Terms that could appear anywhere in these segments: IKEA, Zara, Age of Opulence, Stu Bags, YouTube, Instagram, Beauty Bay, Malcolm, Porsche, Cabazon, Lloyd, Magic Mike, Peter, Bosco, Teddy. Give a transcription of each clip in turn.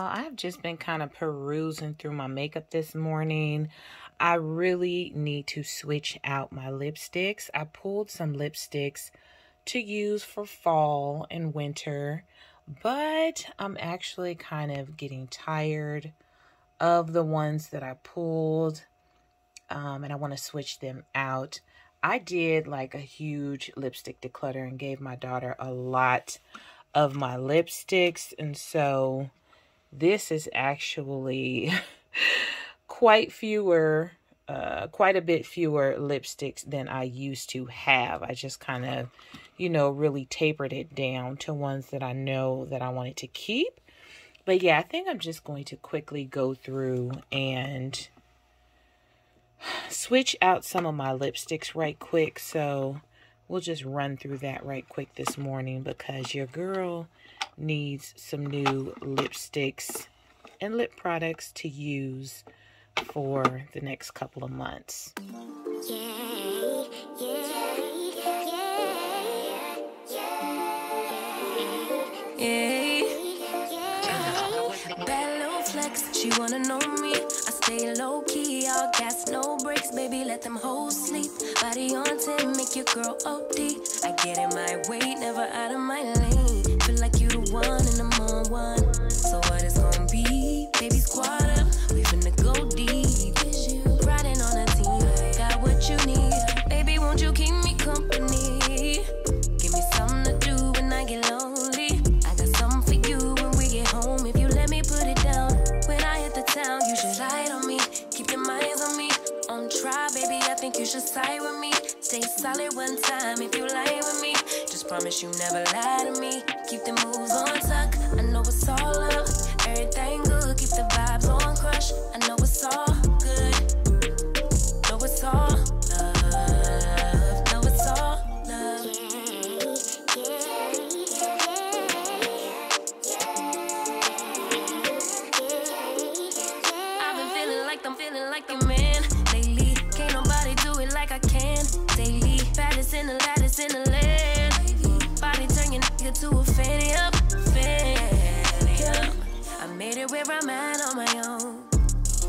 y'all, I've just been kind of perusing through my makeup this morning. I really need to switch out my lipsticks. I pulled some lipsticks to use for fall and winter, but I'm actually kind of getting tired of the ones that I pulled, and I want to switch them out. I did like a huge lipstick declutter and gave my daughter a lot of my lipsticks, and so this is actually quite a bit fewer lipsticks than I used to have. I just kind of, you know, really tapered it down to ones that I know that I wanted to keep. But yeah, I think I'm just going to quickly go through and switch out some of my lipsticks right quick. So we'll just run through that right quick this morning because your girl needs some new lipsticks and lip products to use for the next couple of months. She wanna know me, I stay low-key, all gas, no breaks, baby, let them hoes sleep. Body on 10, make your girl OD, I get in my way, never out of my lane. Feel like you the one and I'm on one, so what it's gonna be? Baby, squad up, we finna go deep, riding on a team, got what you need. Baby, won't you keep me company? Give me something to do when I get lonely. I got something for you when we get home, if you let me put it down. You should ride on me, keep your minds on me. On try, baby, I think you should side with me. Stay solid one time if you lie with me. Just promise you never lie to me. Keep the moves on tuck, I know it's all love. Everything good, keep the vibes on crush. I know it's all good, know it's all love, know it's all love. To a fanny up, fanny up. I made it where I'm at on my own.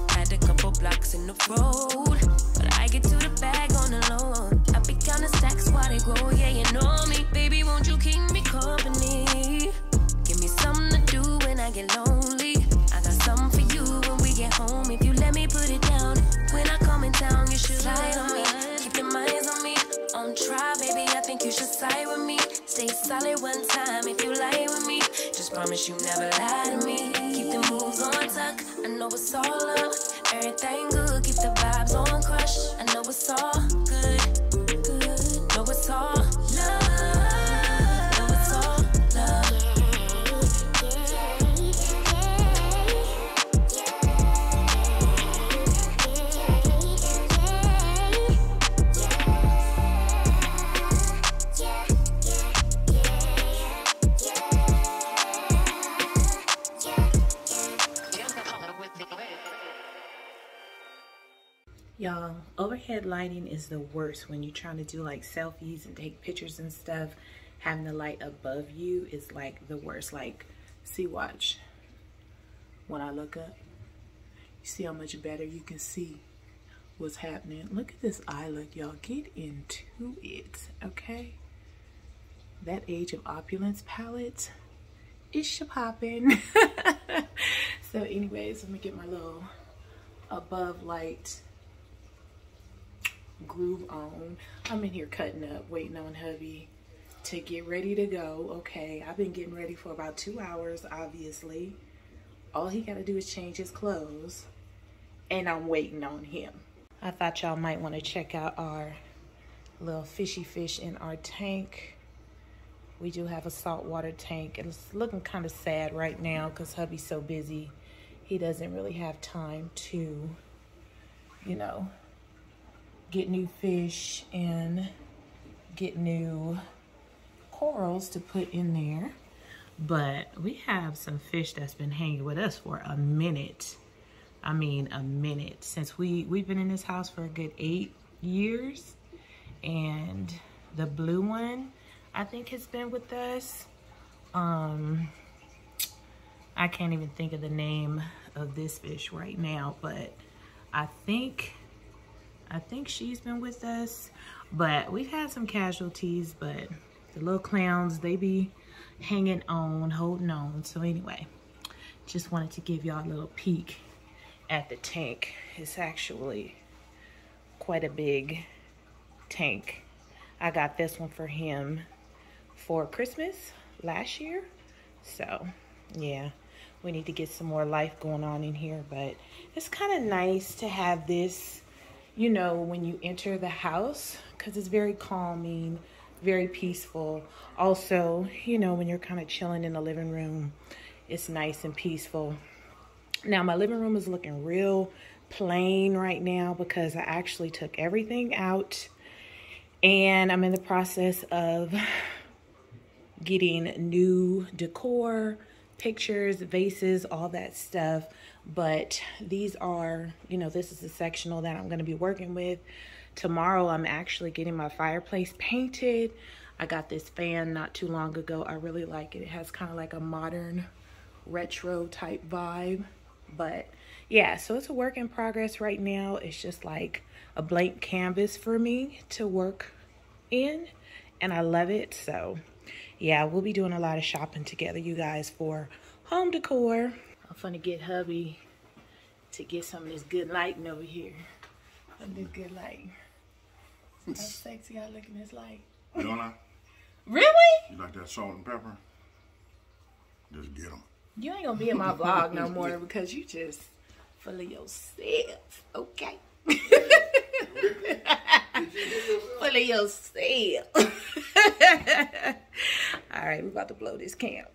Had a couple blocks in the road, but I get to the bag on the low. I be counting stacks while they grow, yeah, you know me. Baby, won't you keep me company? Give me something to do when I get lonely. I got something for you when we get home, if you let me put it down. When I come in town, you should slide on me. Keep your minds on me. On try, baby, I think you should side with me. Stay solid one time if you lie with me. Just promise you never lie to me. Keep the moves on tuck, I know it's all love. Everything good, keep the vibes on crush. I know it's all good, good, know it's all love. Y'all, overhead lighting is the worst when you're trying to do like selfies and take pictures and stuff. Having the light above you is like the worst. Like, see, watch. When I look up, you see how much better you can see what's happening. Look at this eye look, y'all. Get into it, okay? That Age of Opulence palette is popping. So anyways, let me get my little above light groove on. I'm in here cutting up, waiting on hubby to get ready to go. Okay, I've been getting ready for about 2 hours, obviously. All he got to do is change his clothes, and I'm waiting on him. I thought y'all might want to check out our little fishy fish in our tank. We do have a saltwater tank, and it's looking kind of sad right now because hubby's so busy. He doesn't really have time to, you know, get new fish and get new corals to put in there. But we have some fish that's been hanging with us for a minute. I mean, a minute. Since we've been in this house for a good 8 years, and the blue one, I think, has been with us. I can't even think of the name of this fish right now, but I think she's been with us. But we've had some casualties, but the little clowns, they be hanging on, holding on. So anyway, just wanted to give y'all a little peek at the tank. It's actually quite a big tank. I got this one for him for Christmas last year. So yeah, we need to get some more life going on in here, but it's kind of nice to have this, you know, when you enter the house, because it's very calming, very peaceful. Also, you know, when you're kind of chilling in the living room, it's nice and peaceful. Now, my living room is looking real plain right now because I actually took everything out, and I'm in the process of getting new decor, pictures, vases, all that stuff. But these are, you know, this is the sectional that I'm going to be working with. Tomorrow, I'm actually getting my fireplace painted. I got this fan not too long ago. I really like it. It has kind of like a modern retro type vibe. But yeah, so it's a work in progress right now. It's just like a blank canvas for me to work in, and I love it. So yeah, we'll be doing a lot of shopping together, you guys, for home decor. I'm gonna get hubby to get some of this good lighting over here. This good light. How sexy I look in this light. You don't like? Really? You like that salt and pepper? Just get them. You ain't gonna be in my vlog no more because you just full of yourself, okay? Full of yourself. All right, we're about to blow this camp.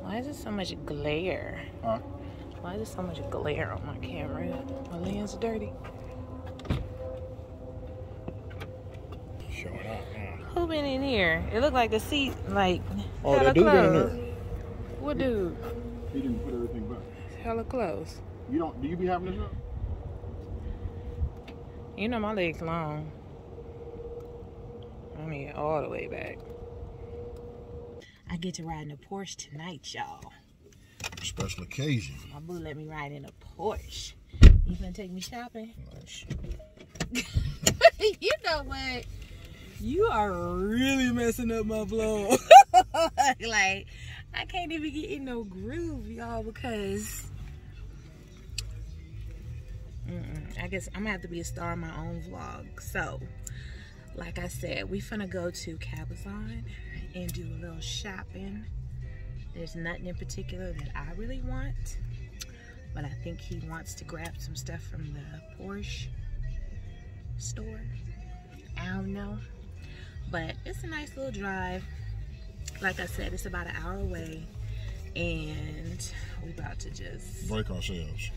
Why is there so much glare? Huh? Why is there so much glare on my camera? My lens is dirty. Showing up, man. Who been in here? It looked like a seat, like, oh, hella close. What dude? He didn't put everything back. It's hella close. You don't, do you be having this up? You know my leg's long. I mean, all the way back. I get to ride in a Porsche tonight, y'all. Special occasion. My boo let me ride in a Porsche. You gonna take me shopping? Nice. You know what? You are really messing up my vlog. Like, I can't even get in no groove, y'all, because I guess I'm gonna have to be a star in my own vlog. So, like I said, we finna go to Cabazon and do a little shopping. There's nothing in particular that I really want, but I think he wants to grab some stuff from the Porsche store. I don't know, but it's a nice little drive. Like I said, it's about an hour away, and we're about to just break ourselves.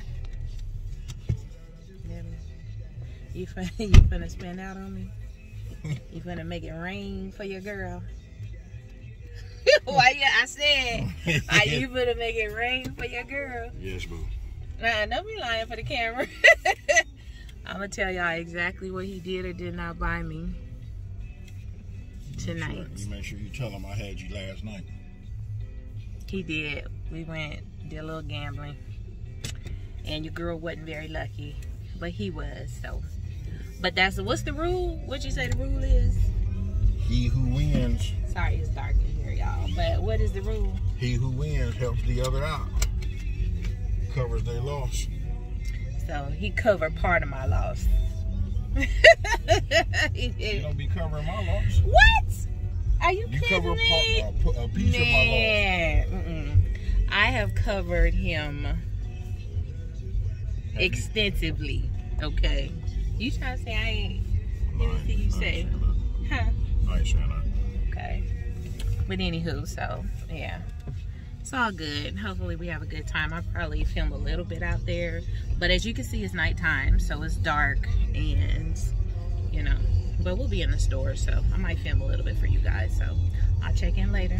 You finna spend out on me? You finna make it rain for your girl? Why? Yeah, I said, are you gonna make it rain for your girl? Yes, boo. Nah, don't be lying for the camera. I'm gonna tell y'all exactly what he did or did not buy me tonight. You make sure you tell him I had you last night. He did. We went, did a little gambling, and your girl wasn't very lucky, but he was. So, but that's what's the rule? What'd you say the rule is? He who wins. Sorry, it's dark in here, y'all. But what is the rule? He who wins helps the other out. Covers their loss. So he covered part of my loss. You don't be covering my loss. What? Are you kidding me? You cover a piece of my loss. I have covered him extensively. Okay. You trying to say I ain't? Let me see you say. Huh? Nice, Anna. Okay. But anywho, so yeah, it's all good. Hopefully we have a good time. I'll probably film a little bit out there, but as you can see, it's nighttime, so it's dark, and you know, but we'll be in the store, so I might film a little bit for you guys. So I'll check in later.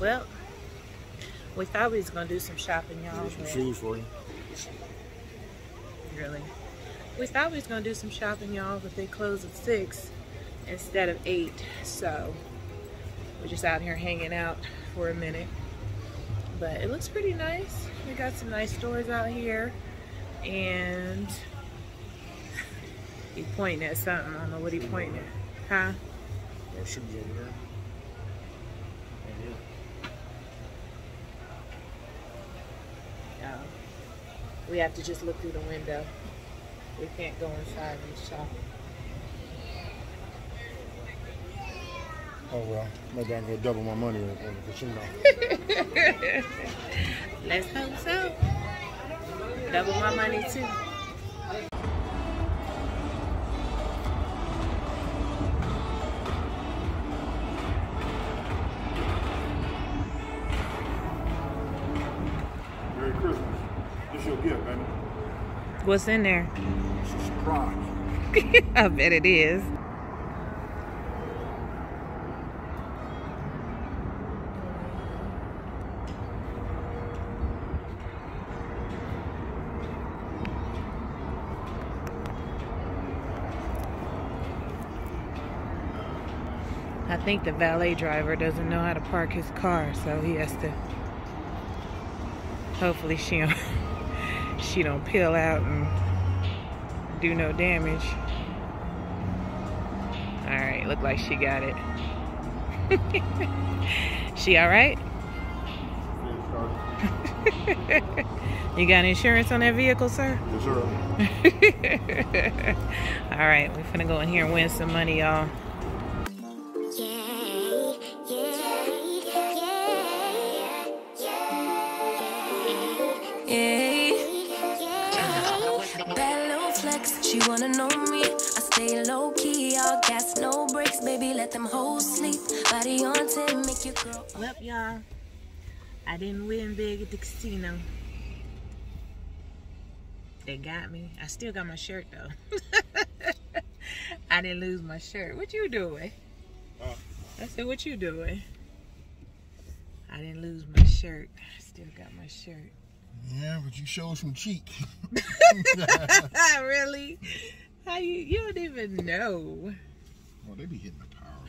Well, we thought we was going to do some shopping, y'all. Some shoes for you. Really? We thought we was going to do some shopping, y'all, but they closed at 6 instead of 8. So we're just out here hanging out for a minute. But it looks pretty nice. We got some nice stores out here. And he's pointing at something. I don't know what he's pointing at. Huh? That should be over there. We have to just look through the window. We can't go inside and shop. Oh well, maybe I can double my money on the casino. Let's hope so. Double my money too. What's in there? It's a surprise. I bet it is. I think the valet driver doesn't know how to park his car, so he has to. Hopefully she don't peel out and do no damage. All right, look like she got it. She all right? You got insurance on that vehicle, sir? Yes, sir. All right, we're finna go in here and win some money, y'all. She wanna know me, I stay low-key, all gas, no breaks, baby, let them hoes sleep, body on 10, make you grow. Well, y'all, I didn't win big at the casino. They got me. I still got my shirt, though. I didn't lose my shirt. What you doing? I said, what you doing? I didn't lose my shirt. I still got my shirt. Yeah, but you showed some cheek. Really? How you don't even know. Well, they be hitting the power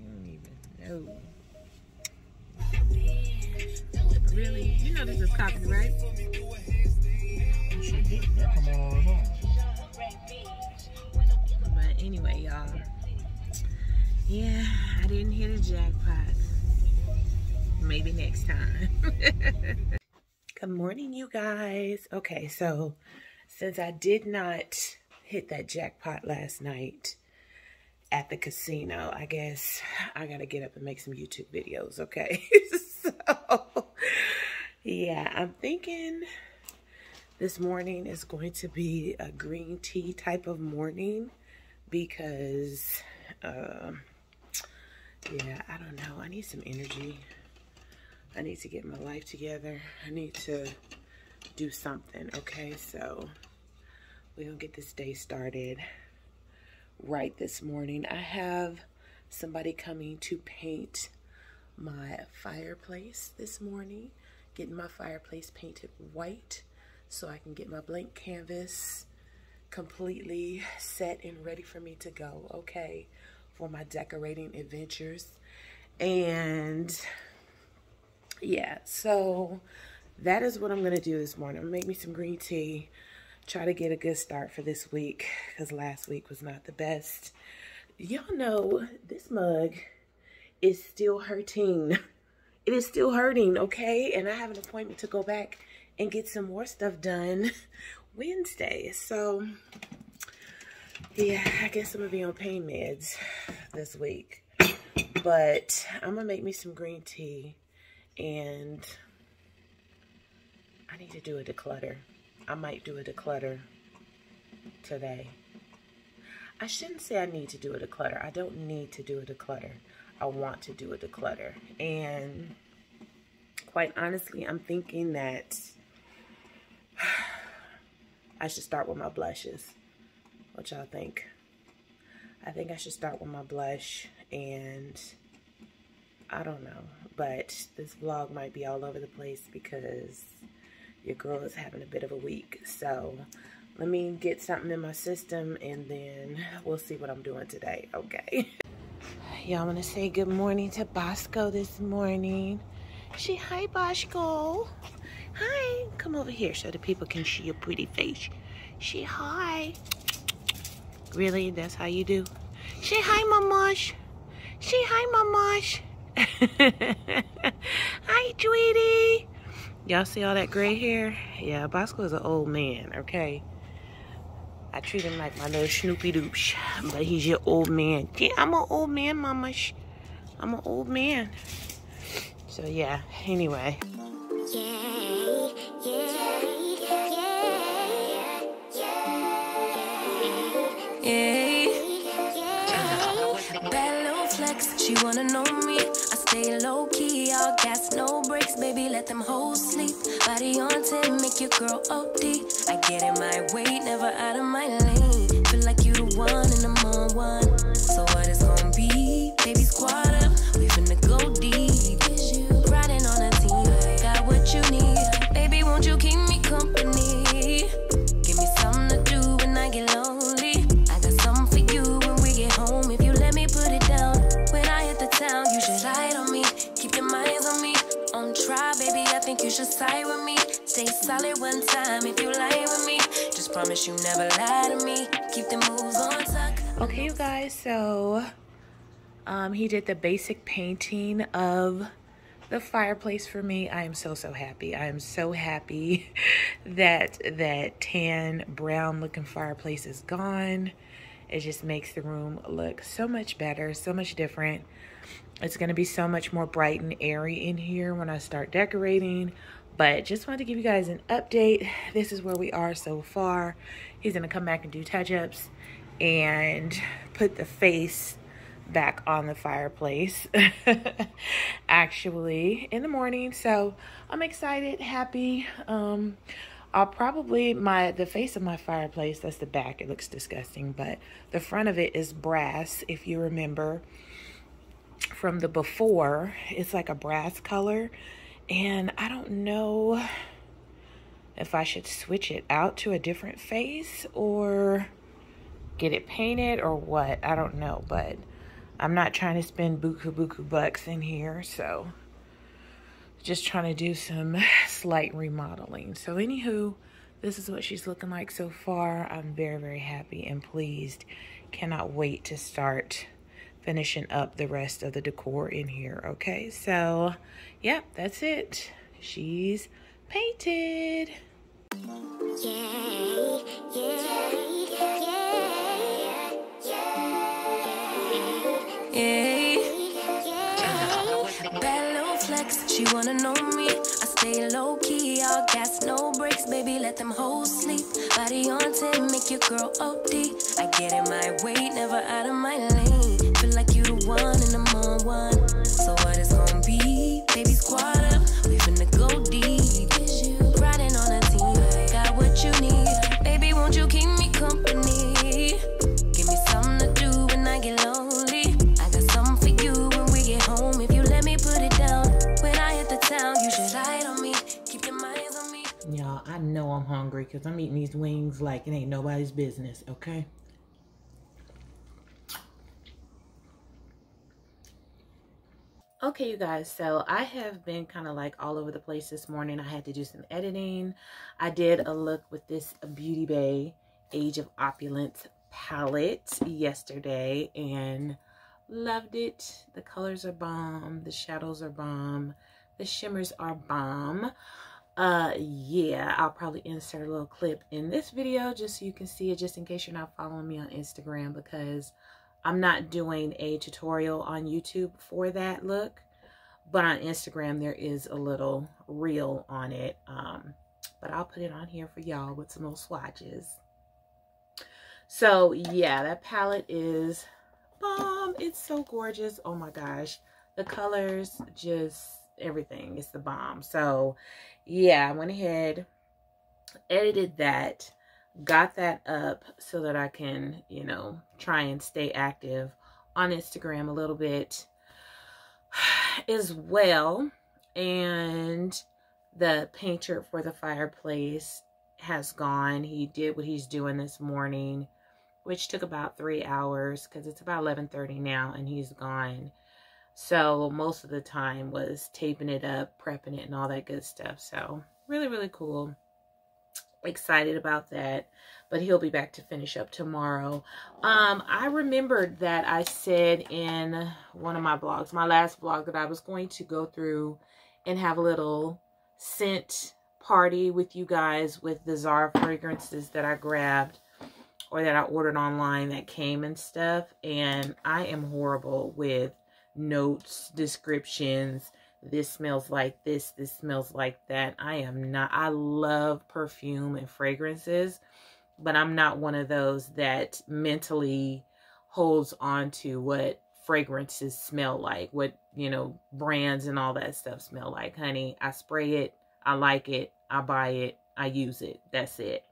button. You don't even know. Really? You know this is copyright? It should be. That come on all the time. But anyway, y'all. Yeah, I didn't hit a jackpot. Maybe next time. Good morning, you guys. Okay, so since I did not hit that jackpot last night at the casino, I guess I gotta get up and make some YouTube videos, okay? So, yeah, I'm thinking this morning is going to be a green tea type of morning because, yeah, I don't know. I need some energy. I need to get my life together. I need to do something, okay? So we're gonna get this day started right this morning. I have somebody coming to paint my fireplace this morning, getting my fireplace painted white so I can get my blank canvas completely set and ready for me to go, okay, for my decorating adventures. And yeah, so that is what I'm going to do this morning. I'm going to make me some green tea, try to get a good start for this week because last week was not the best. Y'all know this mug is still hurting. It is still hurting, okay? And I have an appointment to go back and get some more stuff done Wednesday. So, yeah, I guess I'm going to be on pain meds this week. But I'm going to make me some green tea. And I need to do a declutter. I might do a declutter today. I shouldn't say I need to do a declutter. I don't need to do a declutter. I want to do a declutter. And quite honestly, I'm thinking that I should start with my blushes. What y'all think? I think I should start with my blush and I don't know, but this vlog might be all over the place because your girl is having a bit of a week. So let me get something in my system and then we'll see what I'm doing today, okay? Y'all, want to say good morning to Bosco this morning. Hi Bosco. Hi, come over here so the people can see your pretty face. Hi. Really, that's how you do? Hi Mamash. Hi Mamash. Hi Tweety. Y'all see all that gray hair? Yeah, Bosco is an old man, okay? I treat him like my little Snoopy Doosh, but he's your old man. Yeah, I'm an old man, Mama. I'm an old man. So, yeah, anyway. Yeah. Bad little flex, she wanna know me. I stay low key, all gas, no breaks, baby, let them hoes sleep. Body on 10, make your girl OD. I get in my way, never out of my lane. Feel like you the one and I'm on one. So what it's gonna be, baby, squad up, we finna go deep. Riding on a team, got what you need. Baby, won't you keep me company? Give me something to do when I get lonely. I got something for you when we get home. If you let me put it down, when I hit the town, you should slide on me. Keep your minds on me, on try, baby, I think you should side with me. Stay solid one time if you lie with me. Just promise you never lie to me. Keep the moves on tuck. Okay, you guys, so he did the basic painting of the fireplace for me. I am so happy. I am so happy that that tan brown looking fireplace is gone. It just makes the room look so much better, so much different. It's gonna be so much more bright and airy in here when I start decorating. But just wanted to give you guys an update. This is where we are so far. He's gonna come back and do touch-ups and put the face back on the fireplace actually in the morning. So I'm excited, happy. I'll probably the face of my fireplace, that's the back, it looks disgusting, but the front of it is brass. If you remember from the before, it's like a brass color, and I don't know if I should switch it out to a different face or get it painted or what. I don't know, but I'm not trying to spend buku bucks in here, so just trying to do some slight remodeling. So anywho, this is what she's looking like so far. I'm very happy and pleased. Cannot wait to start finishing up the rest of the decor in here, okay? So, yeah, that's it. She's painted. Yeah. Bad little flex, she wanna know me. I stay low key, all gas, no breaks, baby, let them hoes sleep. Body on 10, make your girl OD. I get in my way, never out of my lane. Feel like you the one and I'm on one. So what it's gonna be, baby, squad up, we finna go deep. Riding on a team, got what you need. Baby, won't you keep me company? Give me something to do when I get lonely. Y'all, I know I'm hungry because I'm eating these wings like it ain't nobody's business, okay? Okay, you guys, so I have been kind of like all over the place this morning. I had to do some editing. I did a look with this Beauty Bay Age of Opulence palette yesterday and loved it. The colors are bomb. The shadows are bomb. The shimmers are bomb. Yeah, I'll probably insert a little clip in this video just so you can see it, just in case you're not following me on Instagram, because I'm not doing a tutorial on YouTube for that look, but on Instagram there is a little reel on it. But I'll put it on here for y'all with some little swatches. So yeah, that palette is bomb. It's so gorgeous. Oh my gosh, the colors, just everything, it's the bomb. So yeah, I went ahead, edited that, got that up so that I can, you know, try and stay active on Instagram a little bit. as well. And the painter for the fireplace has gone. He did what he's doing this morning, which took about 3 hours because it's about 11:30 now, and he's gone. So most of the time was taping it up, prepping it, and all that good stuff. So really, really cool. Excited about that. But he'll be back to finish up tomorrow. I remembered that I said in one of my blogs, my last blog, that I was going to go through and have a little scent party with you guys with the Zara fragrances that I grabbed or that I ordered online that came and stuff. And I am horrible with notes, descriptions. This smells like this. This smells like that. I am not. I love perfume and fragrances, but I'm not one of those that mentally holds on to what fragrances smell like, what, you know, brands and all that stuff smell like. Honey, I spray it. I like it. I buy it. I use it. That's it.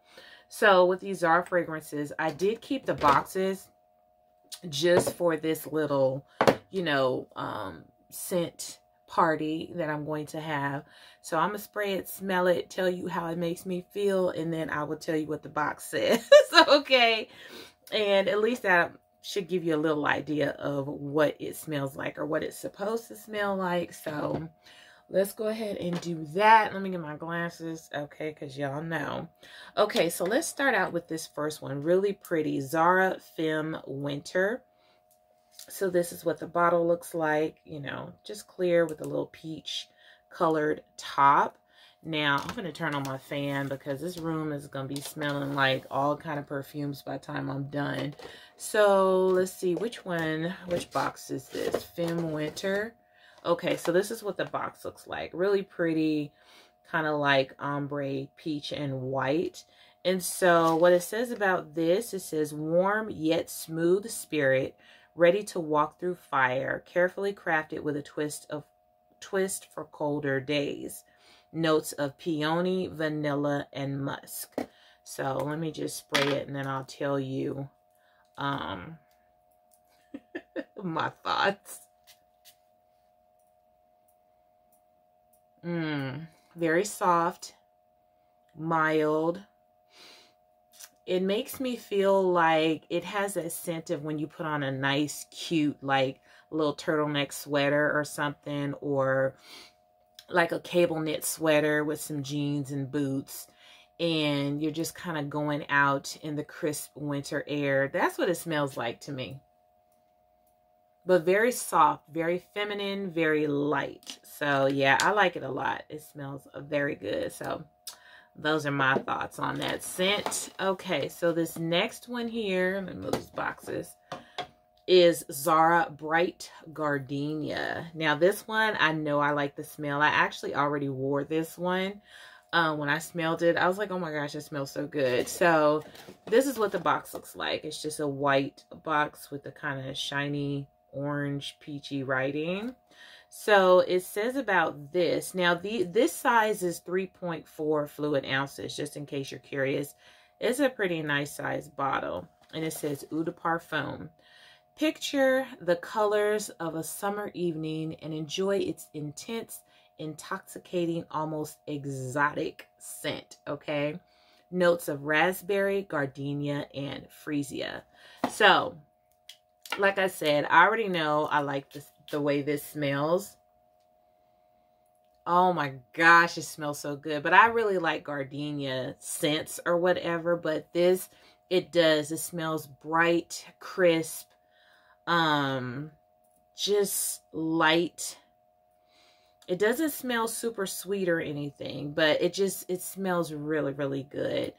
So with these Zara fragrances, I did keep the boxes just for this little, you know, scent party that I'm going to have. So I'm gonna spray it, smell it, tell you how it makes me feel, and then I will tell you what the box says. Okay, and at least that should give you a little idea of what it smells like or what it's supposed to smell like. So let's go ahead and do that. Let me get my glasses, okay, because y'all know. Okay, so let's start out with this first one. Really pretty Zara Femme Winter. So this is what the bottle looks like, you know, just clear with a little peach colored top. Now I'm going to turn on my fan because this room is going to be smelling like all kind of perfumes by the time I'm done. So let's see which box is this? Femme Winter. Okay, so this is what the box looks like. Really pretty, kind of like ombre peach and white. And so what it says about this, it says warm yet smooth spirit, ready to walk through fire, carefully crafted with a twist for colder days. Notes of peony, vanilla, and musk. So let me just spray it, and then I'll tell you my thoughts. Very soft, mild. It makes me feel like it has that scent of when you put on a nice, cute, like little turtleneck sweater or something, or like a cable knit sweater with some jeans and boots, and you're just kind of going out in the crisp winter air. That's what it smells like to me. But very soft, very feminine, very light. So yeah, I like it a lot. It smells very good. So those are my thoughts on that scent. Okay, so this next one here, let me move these boxes, is Zara Bright Gardenia. Now this one, I know I like the smell. I actually already wore this one. When I smelled it, I was like, oh my gosh, it smells so good. So this is what the box looks like. It's just a white box with the kind of shiny orange peachy writing. So it says about this. Now this size is 3.4 fluid ounces, just in case you're curious. It's a pretty nice size bottle. And it says Eau de Parfum. Picture the colors of a summer evening and enjoy its intense, intoxicating, almost exotic scent, okay? Notes of raspberry, gardenia, and freesia. So, like I said, I already know I like this, the way this smells. Oh my gosh, it smells so good. But I really like gardenia scents or whatever, but this, it does. It smells bright, crisp, just light. It doesn't smell super sweet or anything, but it just, it smells really, really good.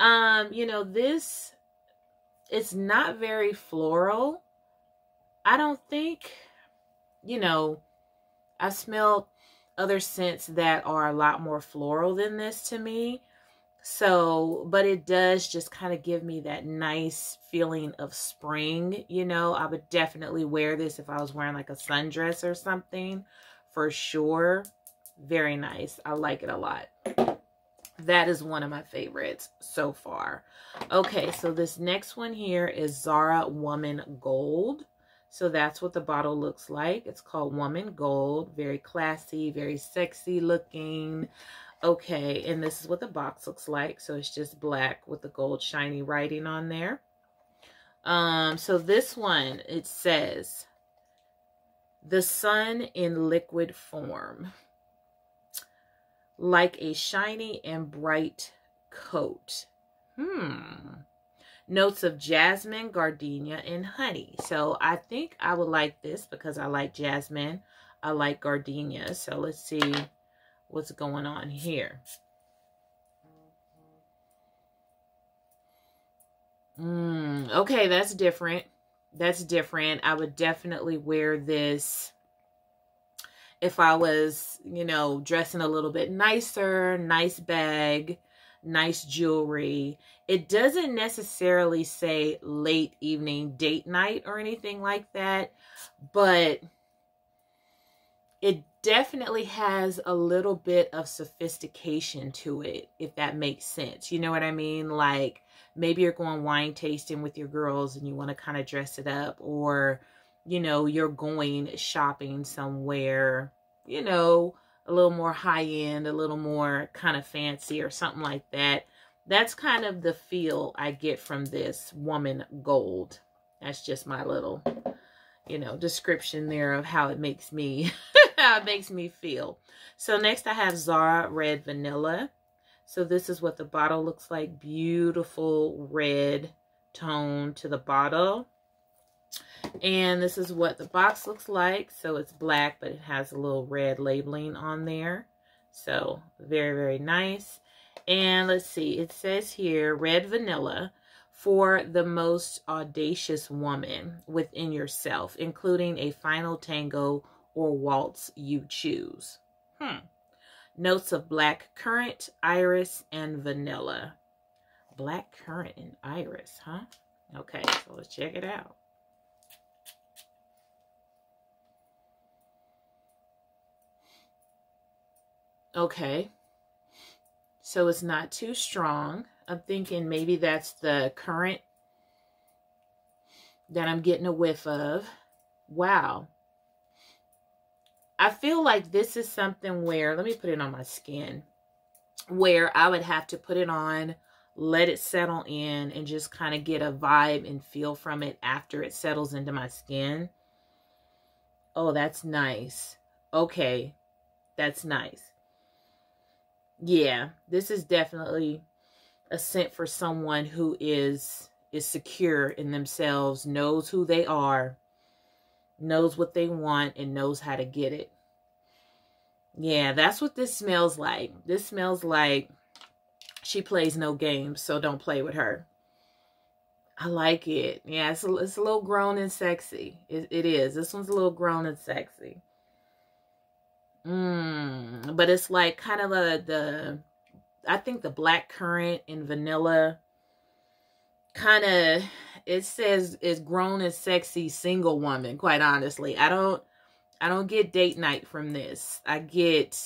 You know, this, it's not very floral. I don't think, you know, I've smelled other scents that are a lot more floral than this to me. So, but it does just kind of give me that nice feeling of spring. You know, I would definitely wear this if I was wearing like a sundress or something, for sure. Very nice. I like it a lot. That is one of my favorites so far. Okay, so this next one here is Zara Woman Gold. So that's what the bottle looks like. It's called Woman Gold. Very classy, very sexy looking. Okay, and this is what the box looks like. So it's just black with the gold shiny writing on there. So this one, it says, the sun in liquid form, like a shiny and bright coat. Notes of jasmine, gardenia, and honey. So I think I would like this because I like jasmine. I like gardenia. So let's see what's going on here. Okay, that's different. That's different. I would definitely wear this if I was, you know, dressing a little bit nicer, nice bag, nice jewelry. It doesn't necessarily say late evening date night or anything like that, but it definitely has a little bit of sophistication to it, if that makes sense. You know what I mean? Like, maybe you're going wine tasting with your girls and you want to kind of dress it up, or, you know, you're going shopping somewhere, you know, a little more high end, a little more kind of fancy or something like that. That's kind of the feel I get from this Woman Gold. That's just my little, you know, description there of how it makes me, how it makes me feel. So next I have Zara Red Vanilla. So this is what the bottle looks like. Beautiful red tone to the bottle. And this is what the box looks like. So it's black, but it has a little red labeling on there. So very, very nice. And let's see, it says here, Red Vanilla, for the most audacious woman within yourself, including a final tango or waltz you choose. Notes of black currant, iris, and vanilla. Black currant and iris, huh? Okay, so let's check it out. Okay, so it's not too strong. I'm thinking maybe that's the currant that I'm getting a whiff of. Wow. I feel like this is something where, let me put it on my skin, where I would have to put it on, let it settle in, and just kind of get a vibe and feel from it after it settles into my skin. Oh, that's nice. Okay, that's nice. Yeah, this is definitely a scent for someone who is secure in themselves, knows who they are, knows what they want, and knows how to get it. Yeah, that's what this smells like. This smells like she plays no games, so don't play with her. I like it. Yeah, it's a little grown and sexy. It is. This one's a little grown and sexy. But it's like kind of I think the black currant and vanilla kind of, it says it's grown and sexy single woman, quite honestly. I don't get date night from this. I get,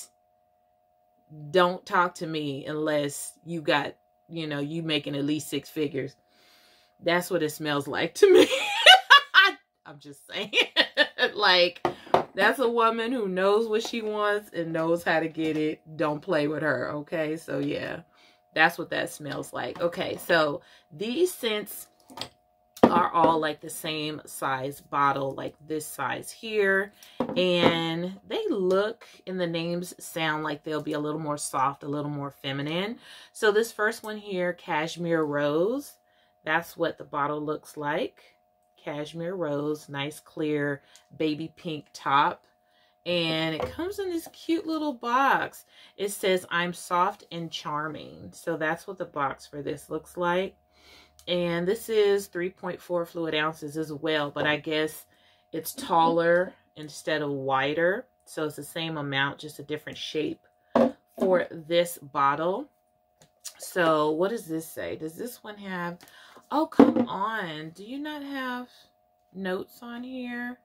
don't talk to me unless you got, you know, you making at least 6 figures. That's what it smells like to me. I'm just saying. Like, that's a woman who knows what she wants and knows how to get it. Don't play with her, okay? So, yeah, that's what that smells like. Okay, so these scents are all like the same size bottle, like this size here. And they look, and the names sound like they'll be a little more soft, a little more feminine. So this first one here, Cashmere Rose, that's what the bottle looks like. Cashmere Rose, nice clear baby pink top, and it comes in this cute little box. It says, I'm soft and charming. So that's what the box for this looks like, and this is 3.4 fluid ounces as well, but I guess it's taller instead of wider, so it's the same amount, just a different shape for this bottle. So what does this say? Does this one have, oh, come on. Do you not have notes on here?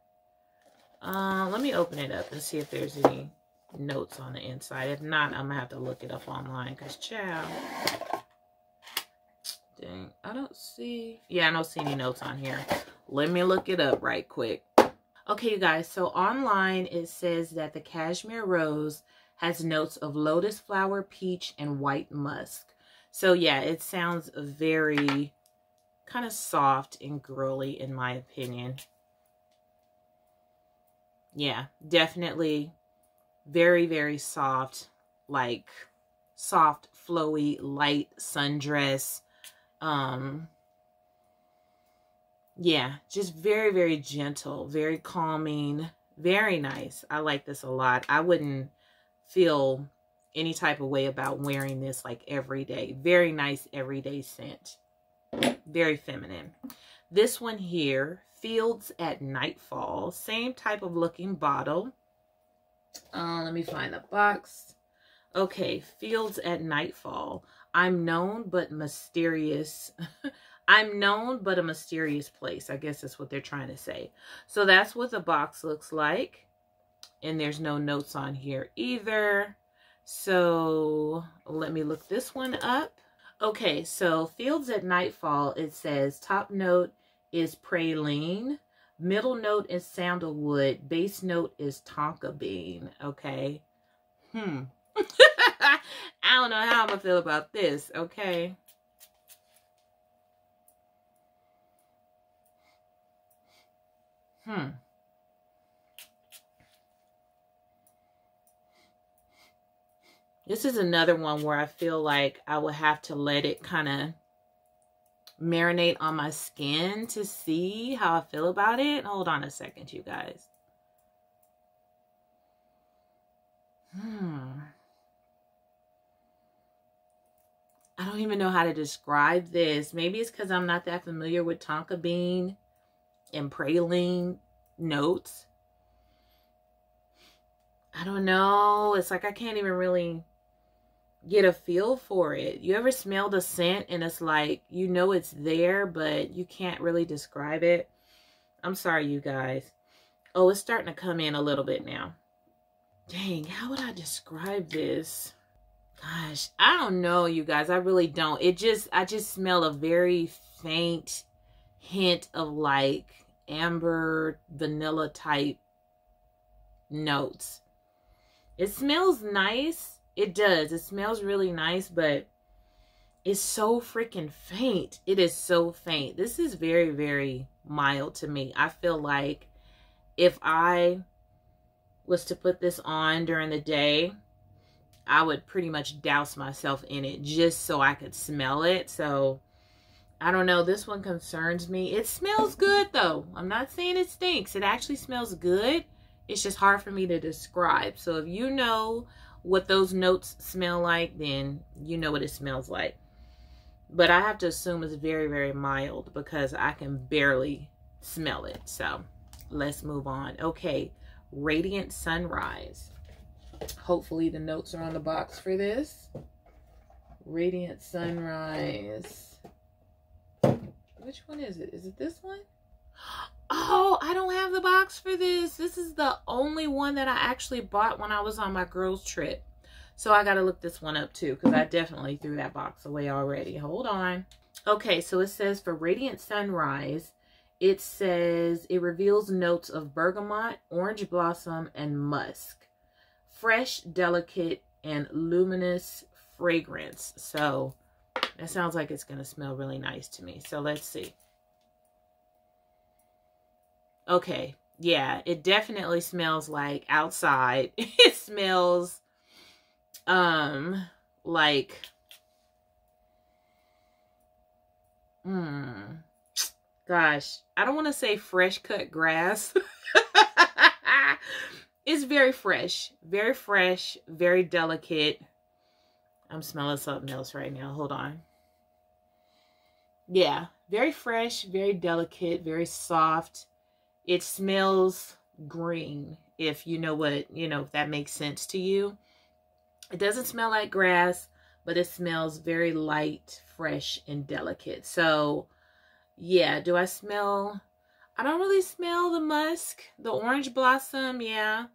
Let me open it up and see if there's any notes on the inside. If not, I'm going to have to look it up online because, child, dang, I don't see. Yeah, I don't see any notes on here. Let me look it up right quick. Okay, you guys, so online it says that the cashmere rose has notes of lotus flower, peach, and white musk. So yeah, it sounds very kind of soft and girly in my opinion. Yeah, definitely very, very soft, like soft, flowy, light sundress. Yeah, just very, very gentle, very calming, very nice. I like this a lot. I wouldn't feel any type of way about wearing this like every day. Very nice everyday scent. Very feminine. This one here, Fields at Nightfall. Same type of looking bottle. Let me find the box. Okay, Fields at Nightfall. I'm known but a mysterious place. I guess that's what they're trying to say. So that's what the box looks like. And there's no notes on here either. So let me look this one up. Okay, so Fields at Nightfall, it says top note is praline, middle note is sandalwood, base note is tonka bean. Okay. I don't know how I'm gonna feel about this. Okay. This is another one where I feel like I would have to let it kind of marinate on my skin to see how I feel about it. Hold on a second, you guys. I don't even know how to describe this. Maybe it's because I'm not that familiar with tonka bean and praline notes. I don't know. It's like I can't even really get a feel for it. You ever smell the scent and it's like, you know it's there, but you can't really describe it? I'm sorry, you guys. Oh, it's starting to come in a little bit now. Dang, how would I describe this? Gosh, I don't know, you guys. I really don't. I just smell a very faint hint of like amber vanilla type notes. It smells nice. It does. It smells really nice, but it's so freaking faint. It is so faint. This is very, very mild to me. I feel like if I was to put this on during the day, I would pretty much douse myself in it just so I could smell it. So I don't know. This one concerns me. It smells good though. I'm not saying it stinks. It actually smells good. It's just hard for me to describe. So if you know what those notes smell like, then you know what it smells like. But I have to assume it's very, very mild because I can barely smell it. So let's move on. Okay. Radiant Sunrise. Hopefully the notes are on the box for this. Radiant Sunrise. Which one is it? Is it this one? Oh, I don't have the box for this. This is the only one that I actually bought when I was on my girls trip. So I got to look this one up too, because I definitely threw that box away already. Hold on. Okay, so it says for Radiant Sunrise, it says it reveals notes of bergamot, orange blossom, and musk. Fresh, delicate, and luminous fragrance. So that sounds like it's going to smell really nice to me. So let's see. Okay, yeah, it definitely smells like outside. It smells like gosh, I don't want to say fresh cut grass. It's very fresh, very fresh, very delicate. I'm smelling something else right now. Hold on. Yeah, very fresh, very delicate, very soft. It smells green, if you know what, you know, if that makes sense to you. It doesn't smell like grass, but it smells very light, fresh, and delicate. So, yeah, do I smell? I don't really smell the musk, the orange blossom, yeah.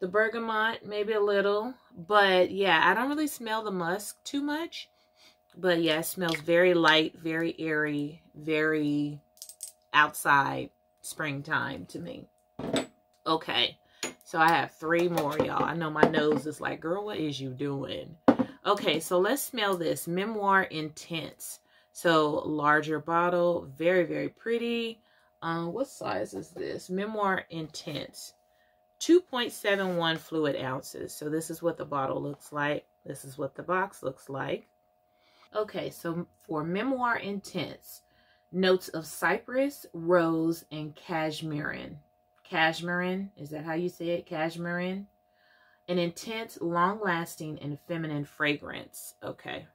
The bergamot, maybe a little. But, yeah, I don't really smell the musk too much. But, yeah, it smells very light, very airy, very outside, springtime to me. Okay, so I have three more, y'all. I know my nose is like, girl, what is you doing? Okay, so let's smell this. Memoir Intense. So larger bottle, very, very pretty. What size is this? Memoir Intense. 2.71 fluid ounces. So this is what the bottle looks like. This is what the box looks like. Okay, so for Memoir Intense, notes of cypress, rose, and cashmerean. Cashmerean, is that how you say it? Cashmerean? An intense, long-lasting, and feminine fragrance. Okay.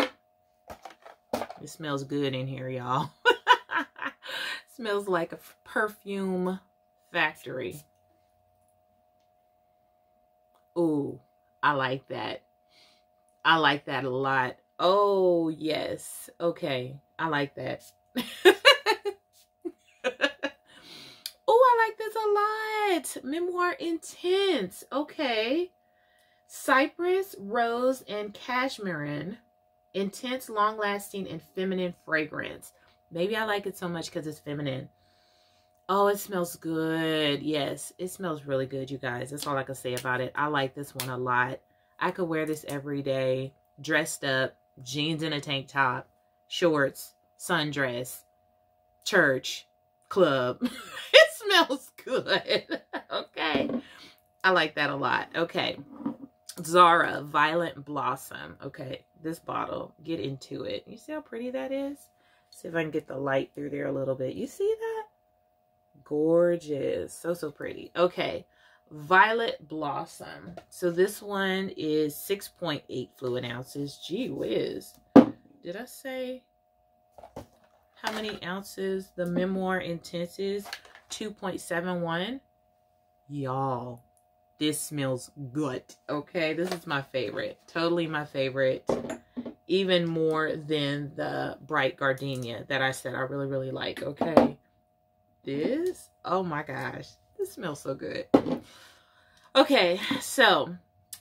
It smells good in here, y'all. Smells like a perfume factory. Ooh, I like that. I like that a lot. Oh, yes. Okay, I like that. Oh, I like this a lot. Memoir Intense. Okay. Cypress, rose, and cashmerean. Intense, long-lasting, and feminine fragrance. Maybe I like it so much because it's feminine. Oh, it smells good. Yes, it smells really good, you guys. That's all I can say about it. I like this one a lot. I could wear this every day, dressed up, jeans and a tank top, shorts, sundress, church, club. It smells good. Okay. I like that a lot. Okay. Zara Violent Blossom. Okay. This bottle. Get into it. You see how pretty that is? Let's see if I can get the light through there a little bit. You see that? Gorgeous. So pretty. Okay, Violet Blossom. So this one is 6.8 fluid ounces. Gee whiz. Did I say how many ounces the Memoir Intense is? 2.71. Y'all, this smells good. Okay, this is my favorite. Totally my favorite. Even more than the Bright Gardenia that I said I really, really like. Okay. This, oh my gosh, this smells so good. Okay, so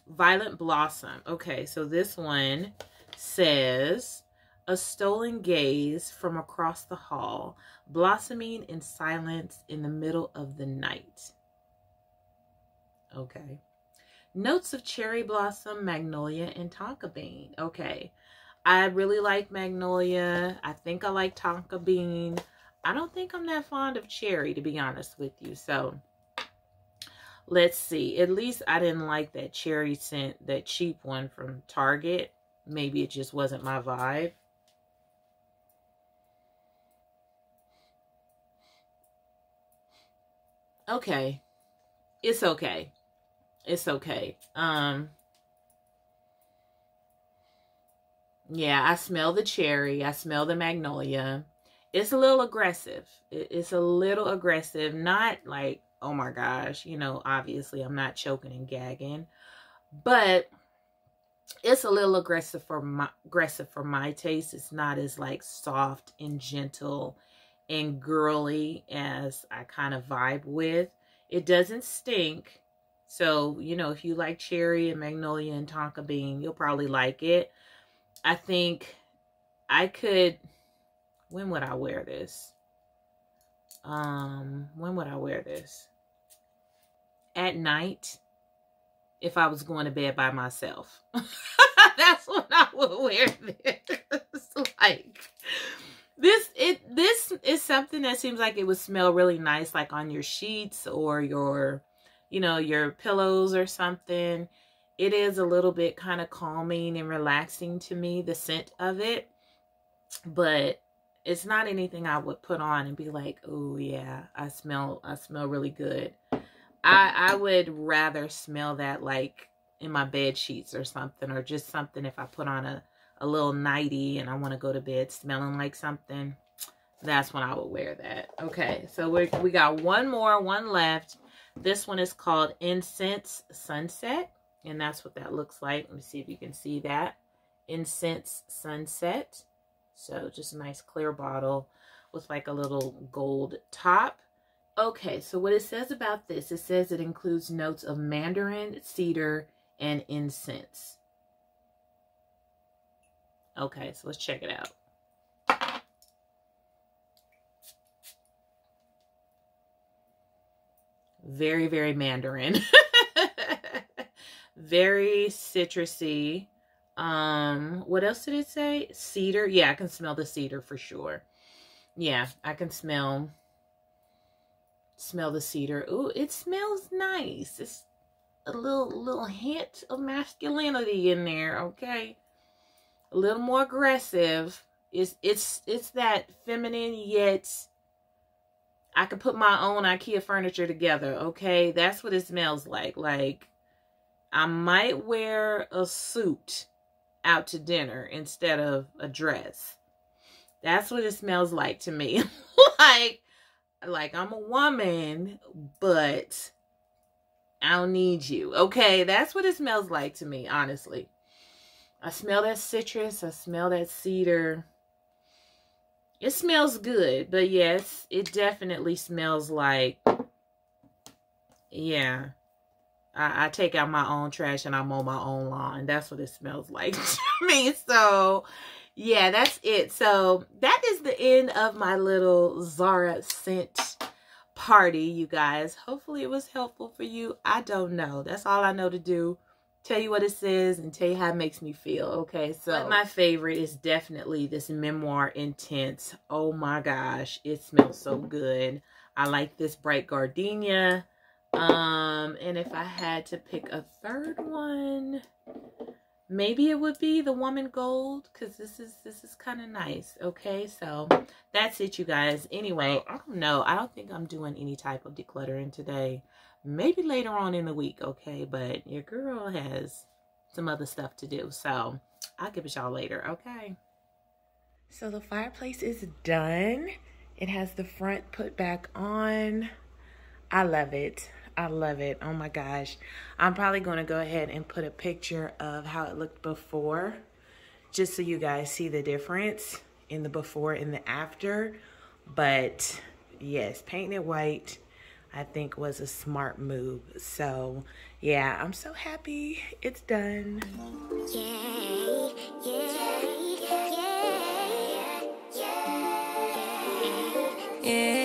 Violet Blossom. Okay, so this one says a stolen gaze from across the hall, blossoming in silence in the middle of the night. Okay, notes of cherry blossom, magnolia, and tonka bean. Okay, I really like magnolia. I think I like tonka bean. I don't think I'm that fond of cherry, to be honest with you. So let's see. At least I didn't like that cherry scent, that cheap one from Target. Maybe it just wasn't my vibe. Okay. It's okay. It's okay. Yeah, I smell the cherry. I smell the magnolia. It's a little aggressive. It's a little aggressive. Not like, oh my gosh, you know, obviously I'm not choking and gagging, but it's a little aggressive for my taste. It's not as like soft and gentle and girly as I kind of vibe with. It doesn't stink. So, you know, if you like cherry and magnolia and tonka bean, you'll probably like it. I think I could... When would I wear this? When would I wear this? At night, if I was going to bed by myself. That's when I would wear this. Like this is something that seems like it would smell really nice, like on your sheets or your, you know, your pillows or something. It is a little bit kind of calming and relaxing to me, the scent of it. But it's not anything I would put on and be like, oh yeah, I smell really good. I would rather smell that like in my bed sheets or something, or just something if I put on a little nightie and I want to go to bed smelling like something. That's when I would wear that. Okay, so we got one left. This one is called Incense Sunset, and that's what that looks like. Let me see if you can see that. Incense Sunset. So just a nice clear bottle with like a little gold top. Okay, so what it says about this, it says it includes notes of mandarin, cedar, and incense. Okay, so let's check it out. very, very mandarin, very citrusy. What else did it say? Cedar. Yeah, I can smell the cedar for sure. Yeah, I can smell the cedar. Ooh, it smells nice. It's a little hint of masculinity in there, okay? A little more aggressive. It's that feminine, yet I could put my own IKEA furniture together, okay? That's what it smells like. Like, I might wear a suit out to dinner instead of a dress. That's what it smells like to me. like I'm a woman, but I don't need you. Okay, that's what it smells like to me, honestly. I smell that citrus. I smell that cedar. It smells good, but yes, it definitely smells like, yeah, I take out my own trash and I mow my own lawn. That's what it smells like to me. So yeah, that's it. So that is the end of my little Zara scent party, you guys. Hopefully it was helpful for you. I don't know. That's all I know to do. Tell you what it says and tell you how it makes me feel. Okay, so but my favorite is definitely this Memoir Intense. Oh my gosh, it smells so good. I like this bright gardenia. And if I had to pick a third one, maybe it would be the Woman Gold, because this is kind of nice. Okay, so that's it, you guys. Anyway, I don't know. I don't think I'm doing any type of decluttering today. Maybe later on in the week, okay? But your girl has some other stuff to do, so I'll give it y'all later, okay? So the fireplace is done. It has the front put back on. I love it. I love it. Oh my gosh. I'm probably going to go ahead and put a picture of how it looked before, just so you guys see the difference in the before and the after. But yes, painting it white, I think, was a smart move. So yeah, I'm so happy it's done. Yay, yay, yay, yay, yay.